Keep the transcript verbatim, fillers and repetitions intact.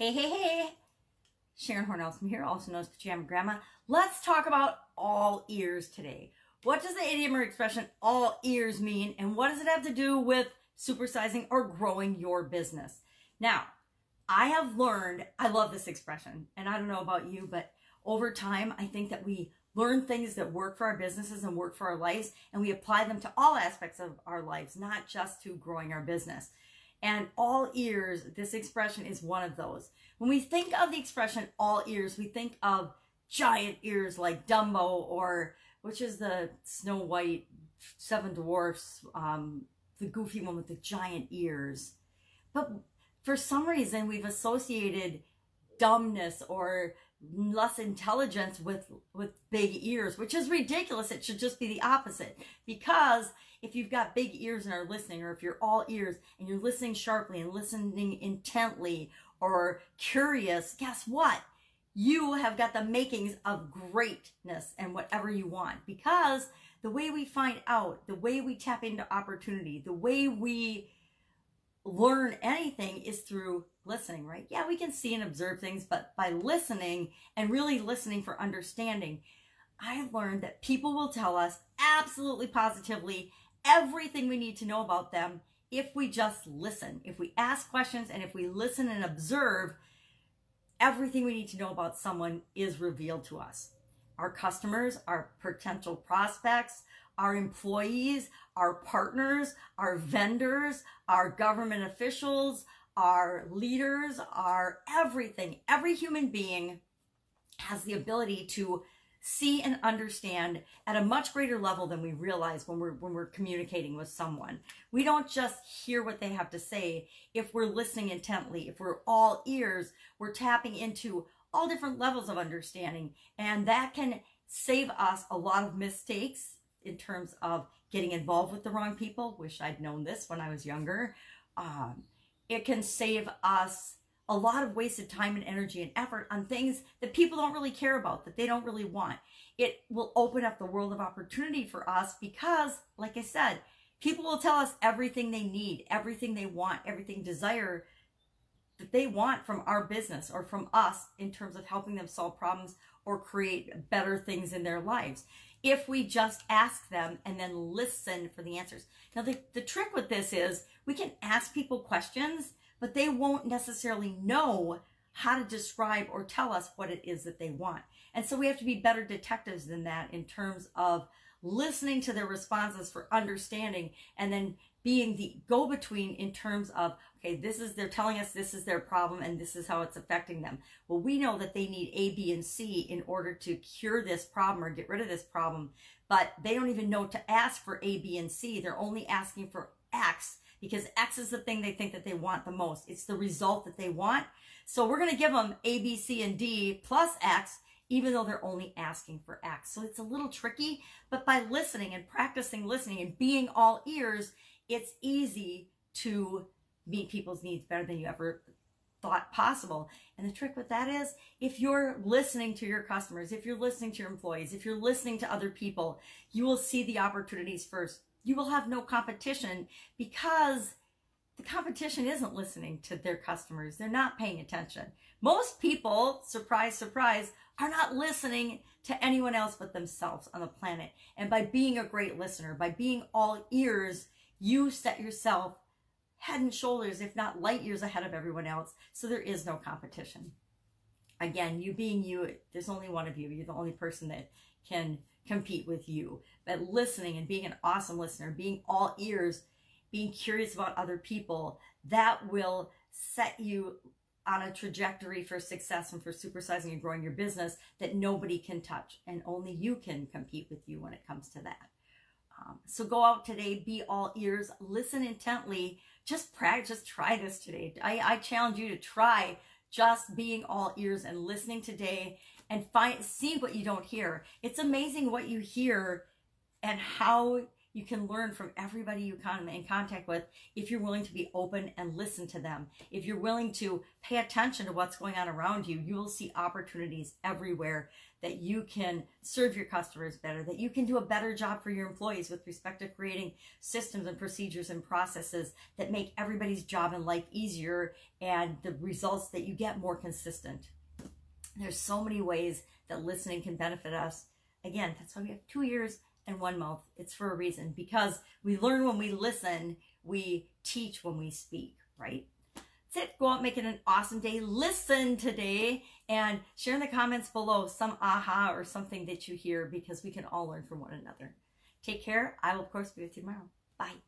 Hey, hey, hey. Sharon Horne-Ellstrom here, also known as Jam Grandma. Let's talk about all ears today. What does the idiom or expression all ears mean, and what does it have to do with supersizing or growing your business? Now, I have learned, I love this expression, and I don't know about you, but over time, I think that we learn things that work for our businesses and work for our lives, and we apply them to all aspects of our lives, not just to growing our business. And all ears, this expression is one of those. When we think of the expression all ears, we think of giant ears like Dumbo, or which is the Snow White, Seven Dwarfs, um, the goofy one with the giant ears. But for some reason, we've associated dumbness or less intelligence with with big ears, which is ridiculous. It should just be the opposite, because if you've got big ears and are listening, or if you're all ears and you're listening sharply and listening intently or curious, guess what? You have got the makings of greatness and whatever you want, because the way we find out, the way we tap into opportunity, the way we learn anything is through listening, right? Yeah, we can see and observe things, but by listening and really listening for understanding, I've learned that people will tell us absolutely positively everything we need to know about them if we just listen. If we ask questions and if we listen and observe, everything we need to know about someone is revealed to us. Our customers, our potential prospects, our employees, our partners, our vendors, our government officials, our leaders, our everything. Every human being has the ability to see and understand at a much greater level than we realize when we're when we're communicating with someone. We don't just hear what they have to say. If we're listening intently, if we're all ears, we're tapping into all different levels of understanding, and that can save us a lot of mistakes in terms of getting involved with the wrong people. Wish I'd known this when I was younger. Um, it can save us a lot of wasted time and energy and effort on things that people don't really care about, that they don't really want. It will open up the world of opportunity for us, because, like I said, people will tell us everything they need, everything they want, everything desire that they want from our business or from us in terms of helping them solve problems or create better things in their lives, if we just ask them and then listen for the answers. Now, the, the trick with this is we can ask people questions, but they won't necessarily know how to describe or tell us what it is that they want. And so we have to be better detectives than that in terms of listening to their responses for understanding, and then being the go-between in terms of, okay, this is, they're telling us this is their problem and this is how it's affecting them. Well, we know that they need A, B, and C in order to cure this problem or get rid of this problem, but they don't even know to ask for A, B, and C. They're only asking for X, because X is the thing they think that they want the most. It's the result that they want. So we're going to give them A, B, C, and D plus X, even though they're only asking for X. So it's a little tricky, but by listening and practicing listening and being all ears, it's easy to meet people's needs better than you ever thought possible. And the trick with that is, if you're listening to your customers, if you're listening to your employees, if you're listening to other people, you will see the opportunities first. You will have no competition, because the competition isn't listening to their customers. They're not paying attention. Most people, surprise, surprise, are not listening to anyone else but themselves on the planet. And by being a great listener, by being all ears, you set yourself head and shoulders, if not light years ahead of everyone else. So there is no competition. Again, you being you, there's only one of you. You're the only person that can compete with you. But listening and being an awesome listener, being all ears, being curious about other people, that will set you on a trajectory for success and for supersizing and growing your business that nobody can touch. And only you can compete with you when it comes to that. Um, so go out today, be all ears, listen intently, just practice, just try this today. I, I challenge you to try just being all ears and listening today, and find, see what you don't hear. It's amazing what you hear and how You can learn from everybody you come in contact with if you're willing to be open and listen to them. If you're willing to pay attention to what's going on around you, you will see opportunities everywhere that you can serve your customers better, that you can do a better job for your employees with respect to creating systems and procedures and processes that make everybody's job and life easier, and the results that you get more consistent. There's so many ways that listening can benefit us. Again, that's why we have two years and one mouth. It's for a reason, because we learn when we listen, we teach when we speak, right? That's it. Go out, make it an awesome day. Listen today, and share in the comments below some aha or something that you hear, because we can all learn from one another. Take care. I will, of course, be with you tomorrow. Bye.